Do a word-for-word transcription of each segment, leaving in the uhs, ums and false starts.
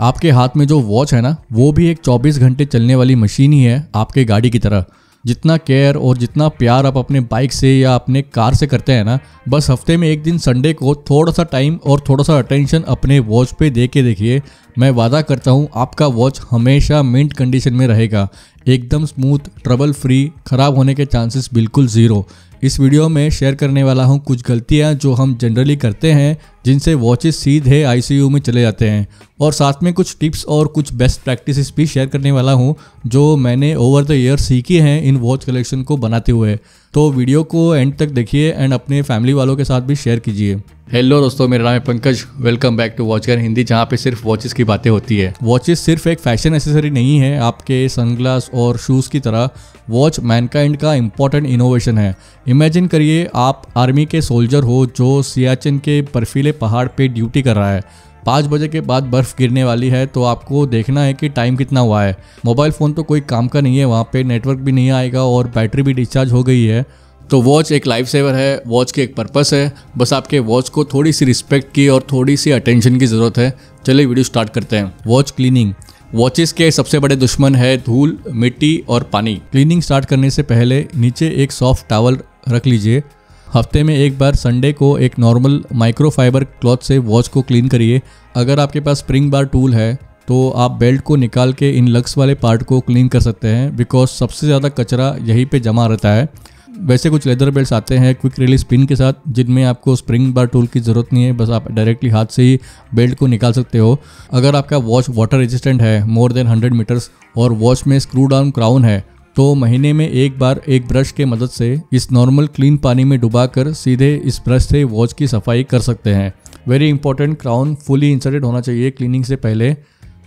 आपके हाथ में जो वॉच है ना, वो भी एक चौबीस घंटे चलने वाली मशीन ही है आपके गाड़ी की तरह। जितना केयर और जितना प्यार आप अपने बाइक से या अपने कार से करते हैं ना, बस हफ्ते में एक दिन संडे को थोड़ा सा टाइम और थोड़ा सा अटेंशन अपने वॉच पे दे के देखिए। मैं वादा करता हूँ आपका वॉच हमेशा मिंट कंडीशन में रहेगा, एकदम स्मूथ, ट्रबल फ्री, ख़राब होने के चांसेस बिल्कुल ज़ीरो। इस वीडियो में शेयर करने वाला हूँ कुछ गलतियाँ जो हम जनरली करते हैं, जिनसे वॉचेस सीधे आईसीयू में चले जाते हैं, और साथ में कुछ टिप्स और कुछ बेस्ट प्रैक्टिसेस भी शेयर करने वाला हूँ जो मैंने ओवर द ईयर सीखी हैं इन वॉच कलेक्शन को बनाते हुए। तो वीडियो को एंड तक देखिए एंड अपने फैमिली वालों के साथ भी शेयर कीजिए। हेलो दोस्तों, मेरा नाम है Pankaj. Welcome back to WatchGun Hindi, जहाँ पे सिर्फ वॉचेस की बातें होती है। वॉचेस सिर्फ एक फैशन एसेसरी नहीं है आपके सनग्लास और शूज़ की तरह। वॉच मैनकाइंड का इम्पॉर्टेंट इनोवेशन है। इमेजिन करिए आप आर्मी के सोल्जर हो जो सियाचिन के बर्फीले पहाड़ पे ड्यूटी कर रहा है। पाँच बजे के बाद बर्फ़ गिरने वाली है, तो आपको देखना है कि टाइम कितना हुआ है। मोबाइल फ़ोन तो कोई काम का नहीं है, वहाँ पे नेटवर्क भी नहीं आएगा और बैटरी भी डिस्चार्ज हो गई है। तो वॉच एक लाइफ सेवर है, वॉच की एक पर्पस है। बस आपके वॉच को थोड़ी सी रिस्पेक्ट की और थोड़ी सी अटेंशन की ज़रूरत है। चलिए वीडियो स्टार्ट करते हैं। Watch cleaning. वॉचेस के सबसे बड़े दुश्मन है धूल, मिट्टी और पानी। क्लीनिंग स्टार्ट करने से पहले नीचे एक सॉफ्ट टॉवल रख लीजिए। हफ्ते में एक बार संडे को एक नॉर्मल माइक्रोफाइबर क्लॉथ से वॉच को क्लीन करिए। अगर आपके पास स्प्रिंग बार टूल है तो आप बेल्ट को निकाल के इन लग्स वाले पार्ट को क्लीन कर सकते हैं, बिकॉज सबसे ज़्यादा कचरा यहीं पे जमा रहता है। वैसे कुछ लेदर बेल्ट्स आते हैं क्विक रिलीज पिन के साथ, जिनमें आपको स्प्रिंग बार टूल की ज़रूरत नहीं है, बस आप डायरेक्टली हाथ से ही बेल्ट को निकाल सकते हो। अगर आपका वॉच वाटर रेजिस्टेंट है मोर देन हंड्रेड मीटर्स और वॉच में स्क्रू डाउन क्राउन है, तो महीने में एक बार एक ब्रश के मदद से इस नॉर्मल क्लीन पानी में डुबाकर सीधे इस ब्रश से वॉच की सफाई कर सकते हैं। Very important, crown fully inserted होना चाहिए क्लीनिंग से पहले,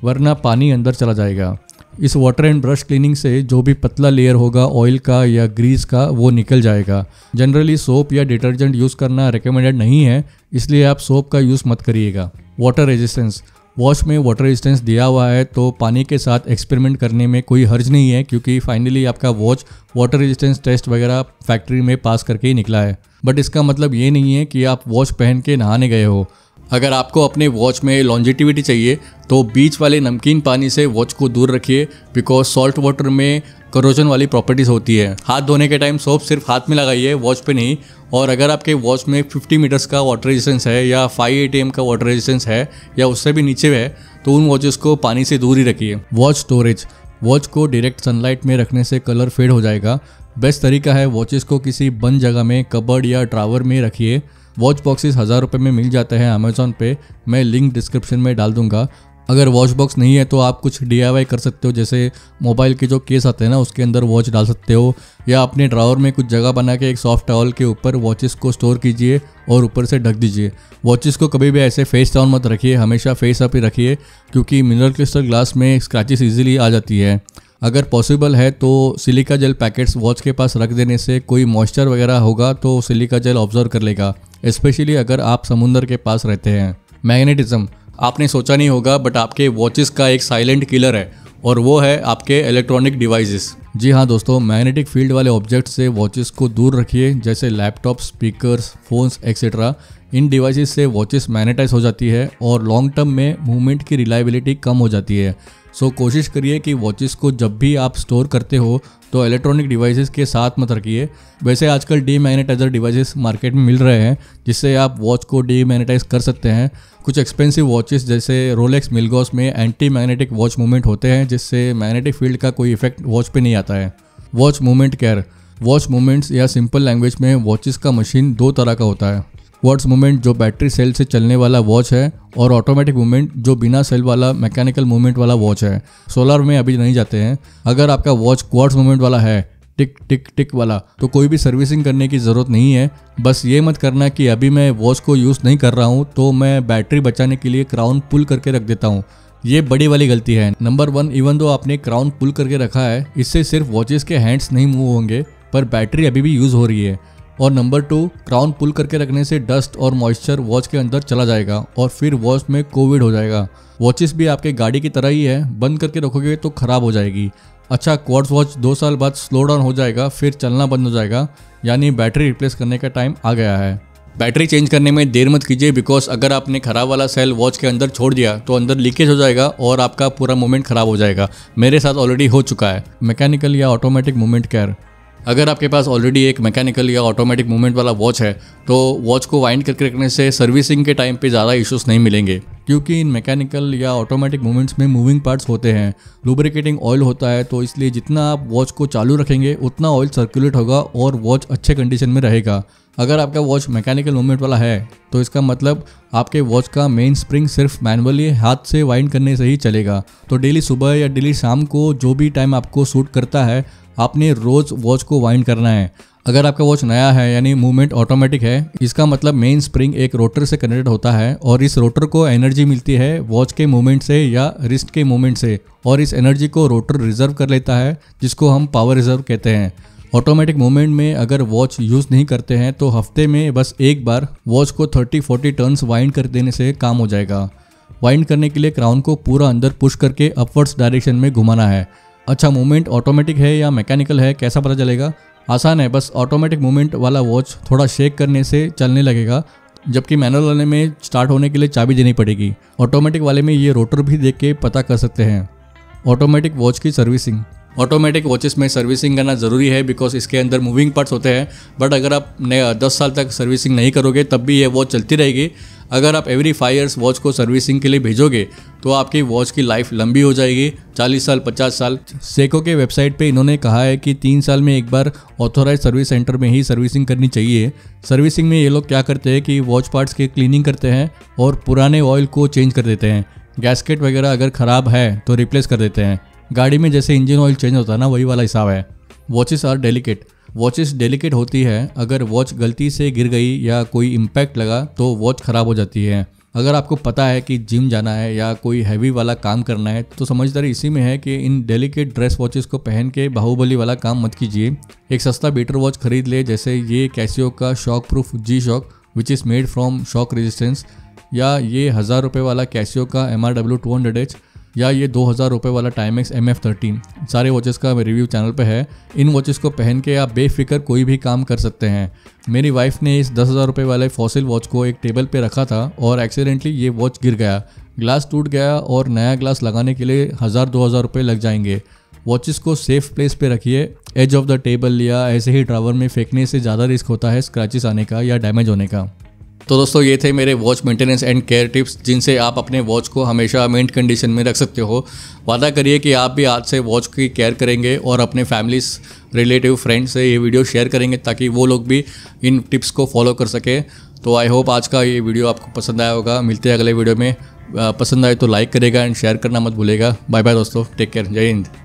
वरना पानी अंदर चला जाएगा। इस वाटर एंड ब्रश क्लीनिंग से जो भी पतला लेयर होगा ऑयल का या ग्रीस का, वो निकल जाएगा। जनरली सोप या डिटर्जेंट यूज़ करना रिकमेंडेड नहीं है, इसलिए आप सोप का यूज़ मत करिएगा। Water resistance. वॉच में वाटर रेजिस्टेंस दिया हुआ है, तो पानी के साथ एक्सपेरिमेंट करने में कोई हर्ज नहीं है, क्योंकि फाइनली आपका वॉच वाटर रेजिस्टेंस टेस्ट वगैरह फैक्ट्री में पास करके ही निकला है। बट इसका मतलब ये नहीं है कि आप वॉच पहन के नहाने गए हो। अगर आपको अपने वॉच में लॉन्जिटिविटी चाहिए तो बीच वाले नमकीन पानी से वॉच को दूर रखिए, बिकॉज सॉल्ट वाटर में करोजन वाली प्रॉपर्टीज़ होती है। हाथ धोने के टाइम सोप सिर्फ हाथ में लगाइए, वॉच पे नहीं। और अगर आपके वॉच में फिफ्टी मीटर्स का वाटर रेजिस्टेंस है या फाइव ए टी एम का वाटर रेजिस्टेंस है या उससे भी नीचे है, तो उन वॉचेस को पानी से दूर ही रखिए। Watch storage. वॉच को डायरेक्ट सनलाइट में रखने से कलर फेड हो जाएगा। बेस्ट तरीका है वॉचेस को किसी बंद जगह में कबर्ड या ड्रावर में रखिए। वॉच बॉक्सेस हज़ार रुपये में मिल जाते हैं अमेज़ॉन पे, मैं लिंक डिस्क्रिप्शन में डाल दूंगा। अगर वॉच बॉक्स नहीं है तो आप कुछ डी आई वाई कर सकते हो, जैसे मोबाइल के जो केस आते हैं ना, उसके अंदर वॉच डाल सकते हो, या अपने ड्रावर में कुछ जगह बना के एक सॉफ्ट टॉवल के ऊपर वॉचेस को स्टोर कीजिए और ऊपर से ढक दीजिए। वॉचेस को कभी भी ऐसे फेस डाउन मत रखिए, हमेशा फेस अप ही रखिए, क्योंकि मिनरल क्रिस्टल ग्लास में स्क्रैचेस ईजिली आ जाती है। अगर पॉसिबल है तो सिलिका जेल पैकेट्स वॉच के पास रख देने से कोई मॉइस्चर वगैरह होगा तो सिलिका जेल ऑब्जर्व कर लेगा, स्पेशली अगर आप समुंदर के पास रहते हैं। मैग्नेटिज्म। आपने सोचा नहीं होगा बट आपके वॉचेस का एक साइलेंट किलर है, और वो है आपके इलेक्ट्रॉनिक डिवाइसेस। जी हाँ दोस्तों, मैग्नेटिक फील्ड वाले ऑब्जेक्ट से वॉचेस को दूर रखिए, जैसे लैपटॉप, स्पीकर्स, फ़ोन्स एक्सेट्रा। इन डिवाइसेस से वॉचेस मैग्नेटाइज हो जाती है और लॉन्ग टर्म में मूवमेंट की रिलायबिलिटी कम हो जाती है। सो कोशिश करिए कि वॉचेस को जब भी आप स्टोर करते हो तो इलेक्ट्रॉनिक डिवाइसेस के साथ मत रखिए। वैसे आजकल डीमैग्नेटाइजर डिवाइसेस मार्केट में मिल रहे हैं, जिससे आप वॉच को डीमैग्नेटाइज कर सकते हैं। कुछ एक्सपेंसिव वॉचेस जैसे रोलेक्स मिलगॉस में एंटी मैग्नेटिक वॉच मूवमेंट होते हैं, जिससे मैग्नेटिक फील्ड का कोई इफेक्ट वॉच पे नहीं आता है। Watch movement care. Watch movements या सिंपल लैंग्वेज में वॉचेस का मशीन दो तरह का होता है। वॉच मूवमेंट जो बैटरी सेल से चलने वाला वॉच है, और ऑटोमेटिक मूवमेंट जो बिना सेल वाला मैकेनिकल मूवमेंट वाला वॉच है। सोलर में अभी नहीं जाते हैं। अगर आपका वॉच क्वार्ट्ज मूवमेंट वाला है, टिक टिक टिक वाला, तो कोई भी सर्विसिंग करने की ज़रूरत नहीं है। बस ये मत करना कि अभी मैं वॉच को यूज़ नहीं कर रहा हूँ तो मैं बैटरी बचाने के लिए क्राउन पुल करके रख देता हूँ। ये बड़ी वाली गलती है। नंबर वन, इवन दो आपने क्राउन पुल करके रखा है, इससे सिर्फ वॉचेस के हैंड्स नहीं मूव होंगे पर बैटरी अभी भी यूज़ हो रही है। और नंबर टू, क्राउन पुल करके रखने से डस्ट और मॉइस्चर वॉच के अंदर चला जाएगा और फिर वॉच में कोविड हो जाएगा। वॉचेस भी आपके गाड़ी की तरह ही है, बंद करके रखोगे तो ख़राब हो जाएगी। अच्छा, क्वार्ट्ज वॉच दो साल बाद स्लो डाउन हो जाएगा, फिर चलना बंद हो जाएगा। यानी बैटरी रिप्लेस करने का टाइम आ गया है। बैटरी चेंज करने में देर मत कीजिए, बिकॉज अगर आपने ख़राब वाला सेल वॉच के अंदर छोड़ दिया तो अंदर लीकेज हो जाएगा और आपका पूरा मूवमेंट ख़राब हो जाएगा। मेरे साथ ऑलरेडी हो चुका है। मैकेनिकल या ऑटोमेटिक मूवमेंट केयर, अगर आपके पास ऑलरेडी एक मैकेनिकल या ऑटोमेटिक मूवमेंट वाला वॉच है तो वॉच को वाइंड करके रखने से सर्विसिंग के टाइम पे ज़्यादा इश्यूज़ नहीं मिलेंगे, क्योंकि इन मैकेनिकल या ऑटोमेटिक मूवमेंट्स में मूविंग पार्ट्स होते हैं, लुब्रिकेटिंग ऑयल होता है, तो इसलिए जितना आप वॉच को चालू रखेंगे उतना ऑयल सर्कुलेट होगा और वॉच अच्छे कंडीशन में रहेगा। अगर आपका वॉच मैकेनिकल मूवमेंट वाला है तो इसका मतलब आपके वॉच का मेन स्प्रिंग सिर्फ मैनुअली हाथ से वाइंड करने से ही चलेगा। तो डेली सुबह या डेली शाम को जो भी टाइम आपको सूट करता है आपने रोज़ वॉच को वाइंड करना है। अगर आपका वॉच नया है यानी मूवमेंट ऑटोमेटिक है, इसका मतलब मेन स्प्रिंग एक रोटर से कनेक्टेड होता है और इस रोटर को एनर्जी मिलती है वॉच के मूवमेंट से या रिस्ट के मूवमेंट से, और इस एनर्जी को रोटर रिजर्व कर लेता है जिसको हम पावर रिजर्व कहते हैं। ऑटोमेटिक मूवमेंट में अगर वॉच यूज़ नहीं करते हैं तो हफ्ते में बस एक बार वॉच को थर्टी फोर्टी टर्न्स वाइंड कर देने से काम हो जाएगा। वाइंड करने के लिए क्राउन को पूरा अंदर पुश करके अपवर्ड्स डायरेक्शन में घुमाना है। अच्छा, मूवमेंट ऑटोमेटिक है या मैकेनिकल है कैसा पता चलेगा? आसान है, बस ऑटोमेटिक मूवमेंट वाला वॉच थोड़ा शेक करने से चलने लगेगा, जबकि मैनुअल वाले में स्टार्ट होने के लिए चाबी देनी पड़ेगी। ऑटोमेटिक वाले में ये रोटर भी देख के पता कर सकते हैं। ऑटोमेटिक वॉच की सर्विसिंग, ऑटोमेटिक वॉचेस में सर्विसिंग करना ज़रूरी है बिकॉज इसके अंदर मूविंग पार्ट्स होते हैं, बट अगर आप दस साल तक सर्विसिंग नहीं करोगे तब भी ये वॉच चलती रहेगी। अगर आप एवरी फाइव ईयर्स वॉच को सर्विसिंग के लिए भेजोगे तो आपकी वॉच की लाइफ लंबी हो जाएगी, चालीस साल पचास साल। सेको के वेबसाइट पे इन्होंने कहा है कि तीन साल में एक बार ऑथोराइज सर्विस सेंटर में ही सर्विसिंग करनी चाहिए। सर्विसिंग में ये लोग क्या करते हैं कि वॉच पार्ट्स की क्लीनिंग करते हैं और पुराने ऑयल को चेंज कर देते हैं। गैस्केट वगैरह अगर ख़राब है तो रिप्लेस कर देते हैं। गाड़ी में जैसे इंजन ऑयल चेंज होता है ना, वही वाला हिसाब है। Watches are delicate, watches delicate होती है। अगर वॉच गलती से गिर गई या कोई इम्पैक्ट लगा तो वॉच ख़राब हो जाती है। अगर आपको पता है कि जिम जाना है या कोई हैवी वाला काम करना है तो समझदारी इसी में है कि इन डेलिकेट ड्रेस वॉचेस को पहन के बाहुबली वाला काम मत कीजिए। एक सस्ता बेटर वॉच खरीद ले, जैसे ये कैसियो का shock proof G shock which is made from shock resistance, या ये हज़ार रुपये वाला कैसियो का M R W two hundred H, या ये दो हज़ार रुपये वाला टाइमेक्स एम एफ थर्टीन। सारे वॉचेस का रिव्यू चैनल पे है। इन वॉचेस को पहन के आप बेफिक्र कोई भी काम कर सकते हैं। मेरी वाइफ ने इस दस हज़ार रुपये वाले फॉसिल वॉच को एक टेबल पे रखा था और एक्सीडेंटली ये वॉच गिर गया, ग्लास टूट गया और नया ग्लास लगाने के लिए हज़ार दो हज़ार रुपये लग जाएंगे। वॉचेस को सेफ प्लेस पे रखिए। एज ऑफ द टेबल या ऐसे ही ड्रावर में फेंकने से ज़्यादा रिस्क होता है स्क्रैचेस आने का या डैमेज होने का। तो दोस्तों, ये थे मेरे watch maintenance and care tips जिनसे आप अपने वॉच को हमेशा मेंट कंडीशन में रख सकते हो। वादा करिए कि आप भी आज से वॉच की केयर करेंगे और अपने फैमिलीज, रिलेटिव, फ्रेंड्स से ये वीडियो शेयर करेंगे ताकि वो लोग भी इन टिप्स को फॉलो कर सके। तो आई होप आज का ये वीडियो आपको पसंद आया होगा। मिलते हैं अगले वीडियो में। पसंद आए तो लाइक करेगा एंड शेयर करना मत भूलेगा। बाय बाय दोस्तों, टेक केयर, जय हिंद।